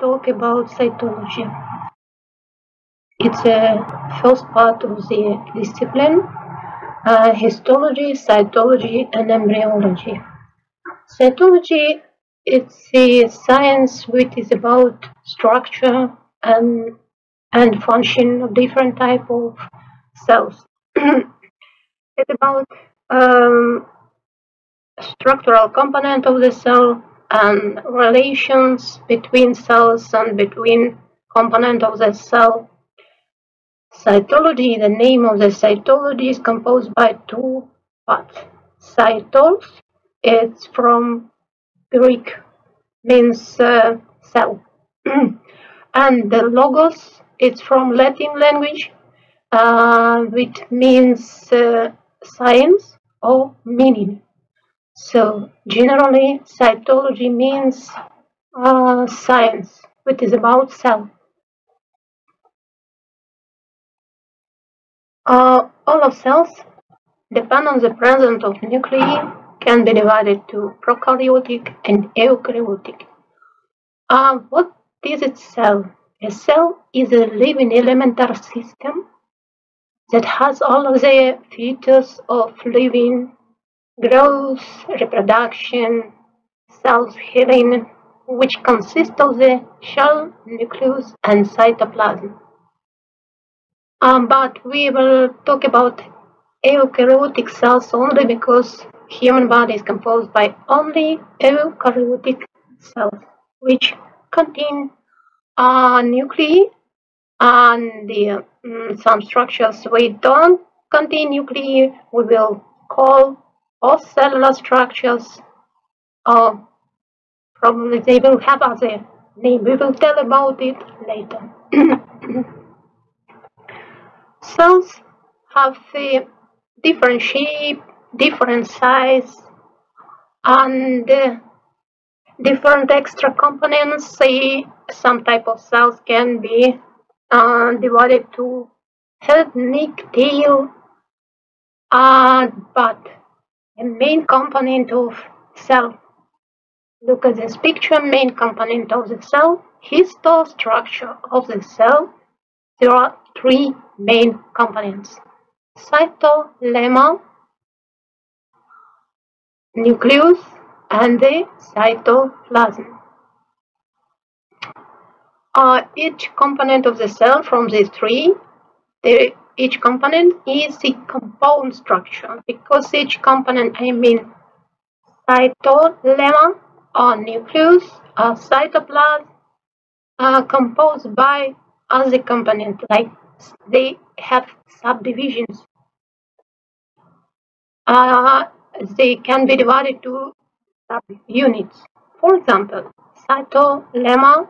talk about cytology. It's a first part of the discipline, histology, cytology, and embryology. Cytology is the science which is about structure and function of different type of cells. It's about structural component of the cell and relations between cells and between component of the cell. Cytology, the name of the cytology, is composed by two parts. Cytos, it's from Greek, means cell. And the logos, it's from Latin language, which means science or meaning. So generally, cytology means science, which is about cell. All of cells depend on the presence of nuclei, can be divided to prokaryotic and eukaryotic. What is a cell? A cell is a living elemental system that has all of the features of living: growth, reproduction, self-healing, which consists of the shell, nucleus, and cytoplasm. But we will talk about eukaryotic cells only because human body is composed by only eukaryotic cells, which contain nuclei and some structures we don't contain nuclei. We will call all cellular structures, probably they will have other name. We will tell about it later. Cells have a different shape, different size, and different extra components. Say some type of cells can be divided to head, neck, tail, but the main component of cell, look at this picture, main component of the cell, histostructure of the cell. There are three main components: cytolemma, nucleus, and the cytoplasm. Each component of the cell from these three, each component is a compound structure, because each component, I mean cytolemma or nucleus or cytoplasm, are composed by other components, like they have subdivisions. They can be divided to subunits. For example, cytolemma,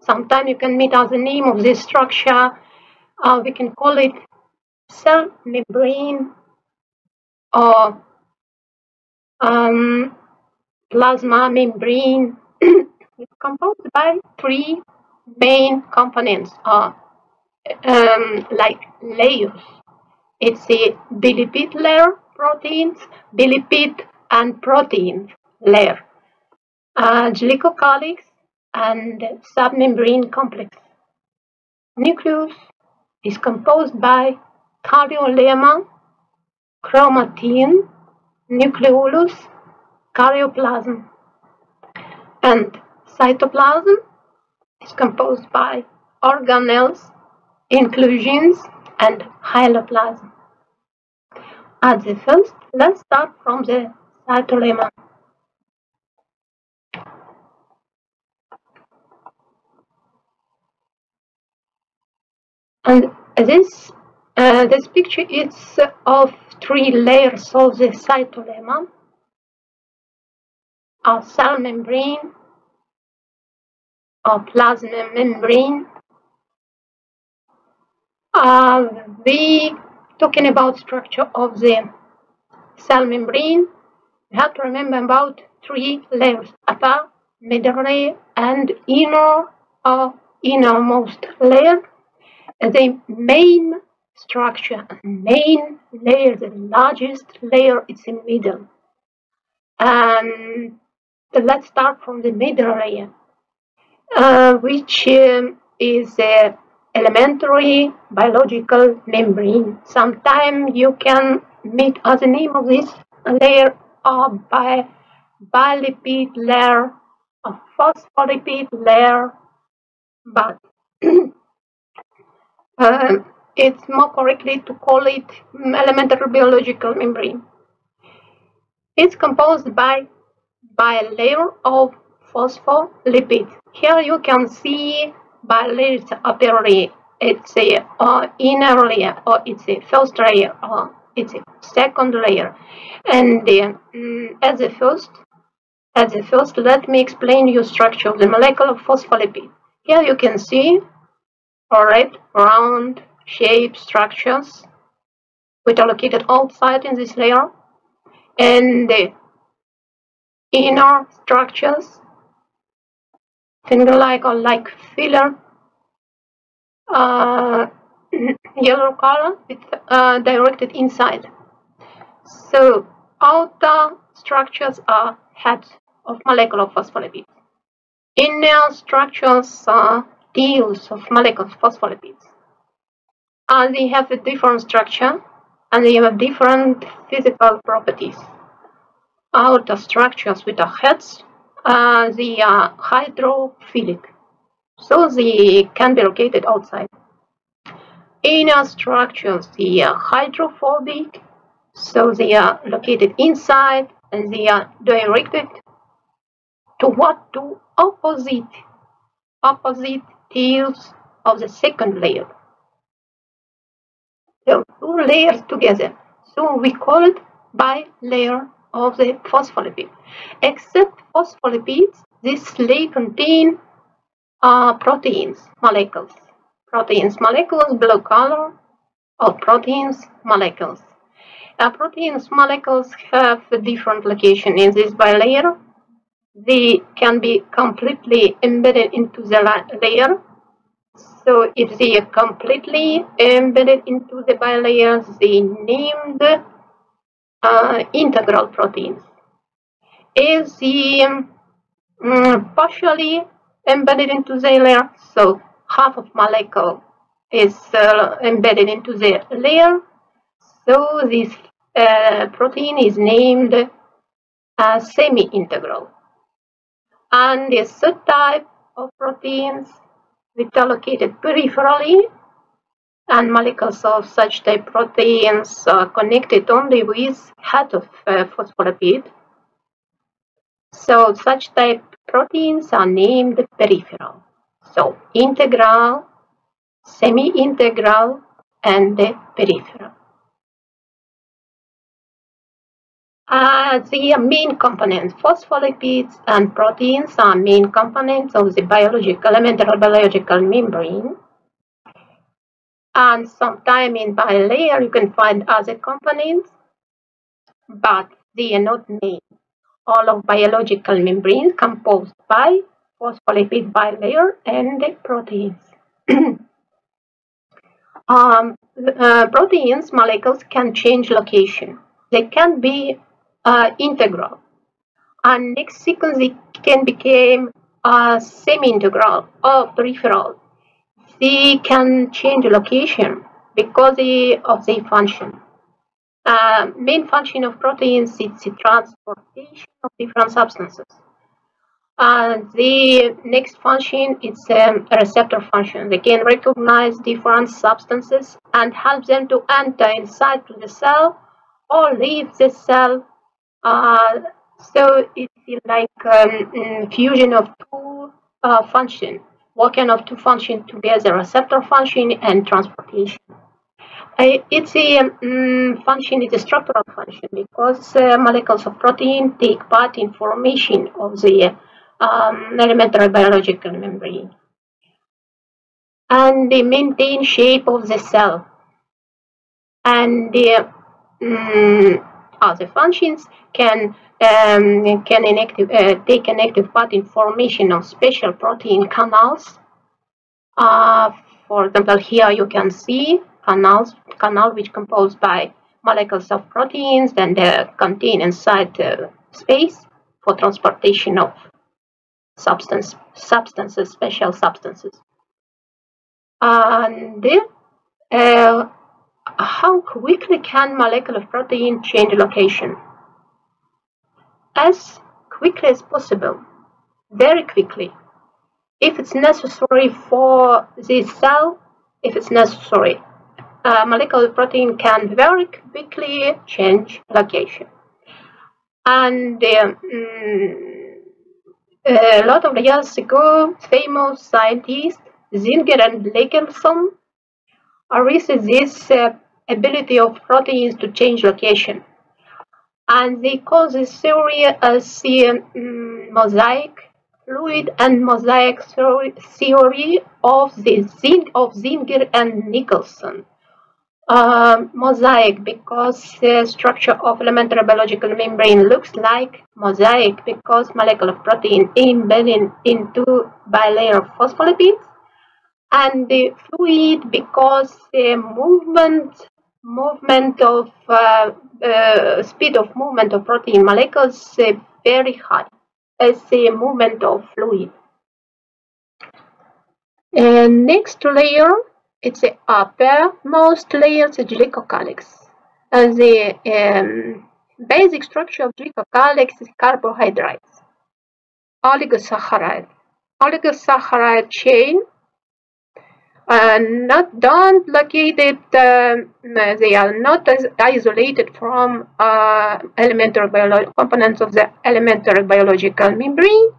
sometimes you can meet as the name of this structure. We can call it cell membrane or plasma membrane. It's composed by three main components, like layers. It's the bilipid layer, proteins, bilipid and protein layer, glycocalyx, and submembrane complex. Nucleus is composed by cariolemma, chromatin, nucleolus, karyoplasm. And cytoplasm is composed by organelles, inclusions, and hyaloplasm. At the first, let's start from the cytolemma. And this picture is of three layers of the cytolemma: our cell membrane, our plasma membrane. We talking about structure of the cell membrane, you have to remember about three layers: upper, middle layer, and inner or innermost layer. The main structure, main layer, the largest layer, is in middle. And let's start from the middle layer. which is an elementary biological membrane. Sometimes you can meet as the name of this layer or bilipid layer, a phospholipid layer, but it's more correctly to call it elementary biological membrane. It's composed by a layer of phospholipid. Here you can see by layers apparently it's a inner layer, or it's a first layer, or it's a second layer. And as a first, let me explain you structure of the molecule of phospholipid. Here you can see red, round shaped structures which are located outside in this layer, and the inner structures, finger-like or like filler, yellow color with directed inside. So outer structures are heads of molecular phospholipids. Inner structures are tails of molecular phospholipids. They have a different structure and they have different physical properties. Outer structures with the heads, they are hydrophilic, so they can be located outside. Inner structures, they are hydrophobic, so they are located inside and they are directed toward to opposite tails of the second layer. So two layers together, so we call it bilayer of the phospholipid. Except phospholipids, this layer contain proteins molecules, blue color, or proteins molecules. Proteins molecules have a different location in this bilayer. They can be completely embedded into the layer. So if they are completely embedded into the bilayer, they named integral proteins. If they partially embedded into the layer, so half of molecule is embedded into the layer, so this protein is named semi-integral. And the third type of proteins, which are located peripherally, and molecules of such type proteins are connected only with head of phospholipid. So such type proteins are named peripheral. So integral, semi-integral, and peripheral. They are main components. Phospholipids and proteins are main components of the elementary biological membrane. And sometimes in bilayer you can find other components, but they are not main. All of biological membranes composed by phospholipid bilayer and the proteins. Proteins, molecules can change location. They can be integral, and next sequence it can become semi-integral or peripheral. They can change location because of their function. Main function of proteins is the transportation of different substances. The next function is a receptor function. They can recognize different substances and help them to enter inside the cell or leave the cell. So it's like fusion of two functions, working of two functions together, receptor function and transportation. It's a function, it's a structural function, because molecules of protein take part in formation of the elementary biological membrane. And they maintain shape of the cell. And other functions can take an active part in formation of special protein canals. For example, here you can see canal which composed by molecules of proteins and contain inside space for transportation of substances, special substances. And how quickly can molecular protein change location? As quickly as possible, very quickly, if it's necessary for the cell, if it's necessary. Molecular protein can very quickly change location. And a lot of years ago, famous scientists Singer and Nicolson researched this ability of proteins to change location. And they call this theory as the mosaic, fluid and mosaic theory of Singer and Nicolson. Mosaic because the structure of elementary biological membrane looks like mosaic because molecular protein embedded into bilayer phospholipids, and the fluid because the speed of movement of protein molecules is very high as the movement of fluid. And next layer, it's the uppermost layer, the glycocalyx. And the basic structure of glycocalyx is carbohydrates, oligosaccharide chain, and not located. They are not as isolated from elementary components of the elementary biological membrane.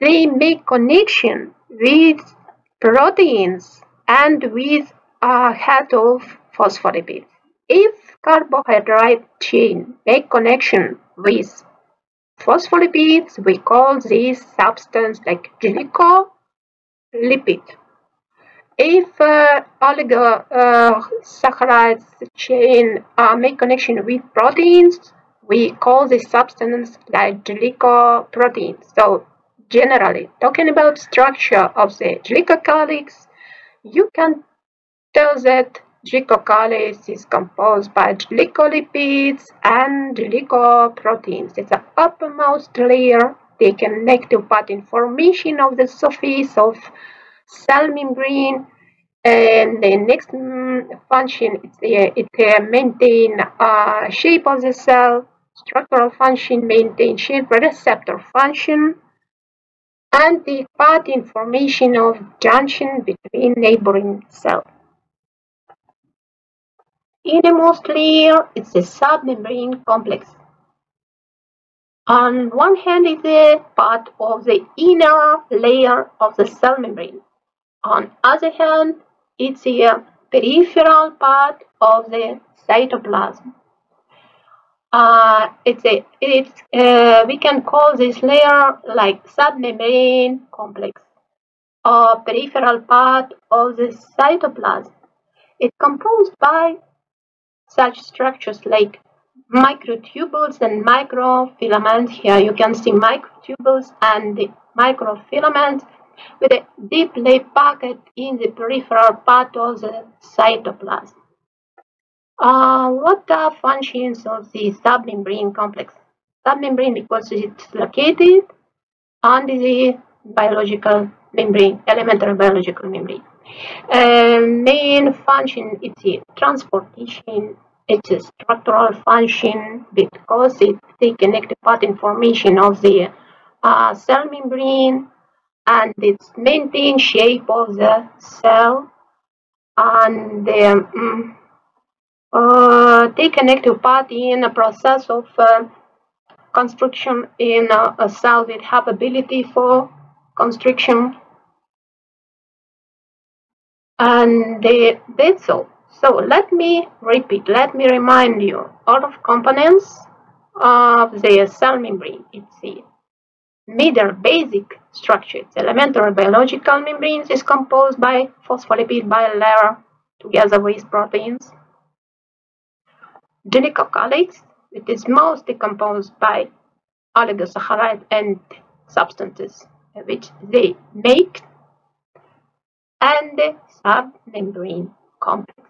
They make connection with proteins and with a head of phospholipids. If carbohydrate chain make connection with phospholipids, we call this substance like glycolipid. If oligosaccharides chain make connection with proteins, we call this substance like glycoprotein. So generally, talking about structure of the glycocalyx, you can tell that glycocalyx is composed by glycolipids and glycoproteins. It's the uppermost layer. They can make the part information of the surface of cell membrane, and the next function is it maintain shape of the cell, structural function, maintain shape, receptor function, and the part information of junction between neighboring cells. Innermost layer is the submembrane complex. On one hand is the part of the inner layer of the cell membrane. On other hand, it's the peripheral part of the cytoplasm. We can call this layer like submembrane complex or peripheral part of the cytoplasm. It's composed by such structures like microtubules and microfilaments. Here you can see microtubules and the microfilaments with a deeply packed in the peripheral part of the cytoplasm. What are functions of the submembrane complex? Submembrane because it's located under the biological membrane, elementary biological membrane. Main function is the transportation. It's a structural function because they connect the part information of the cell membrane, and it's maintain shape of the cell, and they connect to part in a process of construction in a cell with habitability for constriction. And that's all. So let me repeat, let me remind you, all of components of the cell membrane. It's the middle basic structure. It's elementary biological membrane is composed by phospholipid bilayer together with proteins. Glycocalyx, it is mostly composed by oligosaccharides and substances which they make, and the submembrane complex.